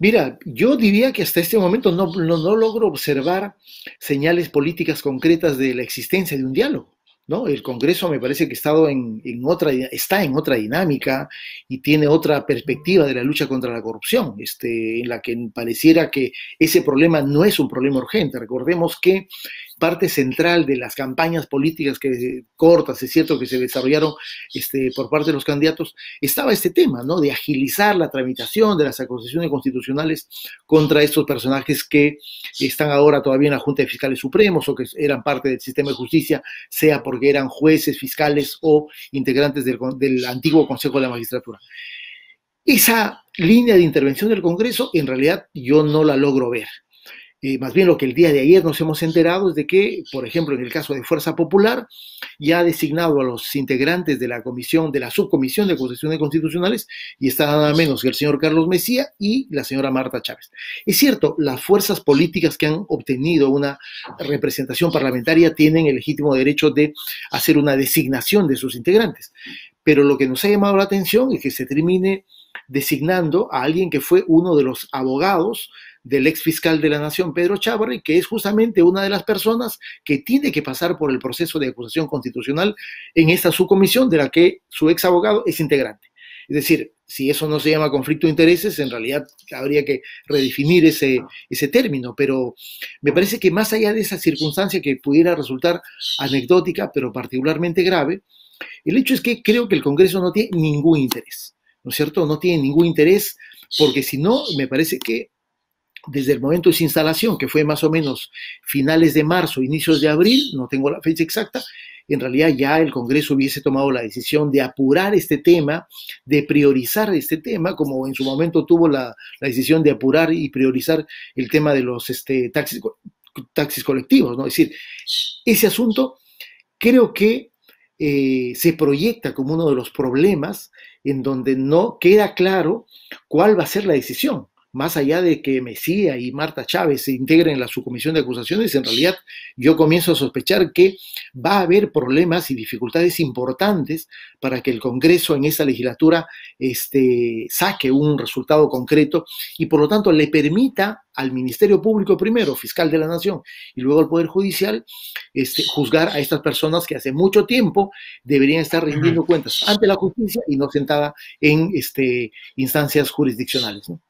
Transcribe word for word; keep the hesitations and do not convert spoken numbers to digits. Mira, yo diría que hasta este momento no, no, no logro observar señales políticas concretas de la existencia de un diálogo, ¿no? El Congreso me parece que ha estado en, en otra, está en otra dinámica y tiene otra perspectiva de la lucha contra la corrupción, este, en la que pareciera que ese problema no es un problema urgente. Recordemos que parte central de las campañas políticas que cortas, es cierto, que se desarrollaron este, por parte de los candidatos, estaba este tema, ¿no? De agilizar la tramitación de las acusaciones constitucionales contra estos personajes que están ahora todavía en la Junta de Fiscales Supremos o que eran parte del sistema de justicia, sea porque eran jueces, fiscales o integrantes del, del antiguo Consejo de la Magistratura. Esa línea de intervención del Congreso, en realidad, yo no la logro ver. Eh, más bien lo que el día de ayer nos hemos enterado es de que, por ejemplo, en el caso de Fuerza Popular, ya ha designado a los integrantes de la comisión, de la subcomisión de acusaciones constitucionales, y está nada menos que el señor Carlos Mesía y la señora Marta Chávez. Es cierto, las fuerzas políticas que han obtenido una representación parlamentaria tienen el legítimo derecho de hacer una designación de sus integrantes, pero lo que nos ha llamado la atención es que se termine designando a alguien que fue uno de los abogados del ex fiscal de la Nación, Pedro Chávarry, que es justamente una de las personas que tiene que pasar por el proceso de acusación constitucional en esta subcomisión de la que su ex abogado es integrante. Es decir, si eso no se llama conflicto de intereses, en realidad habría que redefinir ese, ese término, pero me parece que más allá de esa circunstancia que pudiera resultar anecdótica, pero particularmente grave, el hecho es que creo que el Congreso no tiene ningún interés, ¿no es cierto? No tiene ningún interés, porque si no, me parece que desde el momento de su instalación, que fue más o menos finales de marzo, inicios de abril, no tengo la fecha exacta, en realidad ya el Congreso hubiese tomado la decisión de apurar este tema, de priorizar este tema, como en su momento tuvo la, la decisión de apurar y priorizar el tema de los este, taxis, taxis colectivos, ¿no? Es decir, ese asunto creo que eh, se proyecta como uno de los problemas en donde no queda claro cuál va a ser la decisión. Más allá de que Mesía y Marta Chávez se integren en la subcomisión de acusaciones, en realidad yo comienzo a sospechar que va a haber problemas y dificultades importantes para que el Congreso en esta legislatura este, saque un resultado concreto y por lo tanto le permita al Ministerio Público primero, fiscal de la Nación, y luego al Poder Judicial, este, juzgar a estas personas que hace mucho tiempo deberían estar rindiendo cuentas ante la justicia y no sentada en este, instancias jurisdiccionales, ¿no?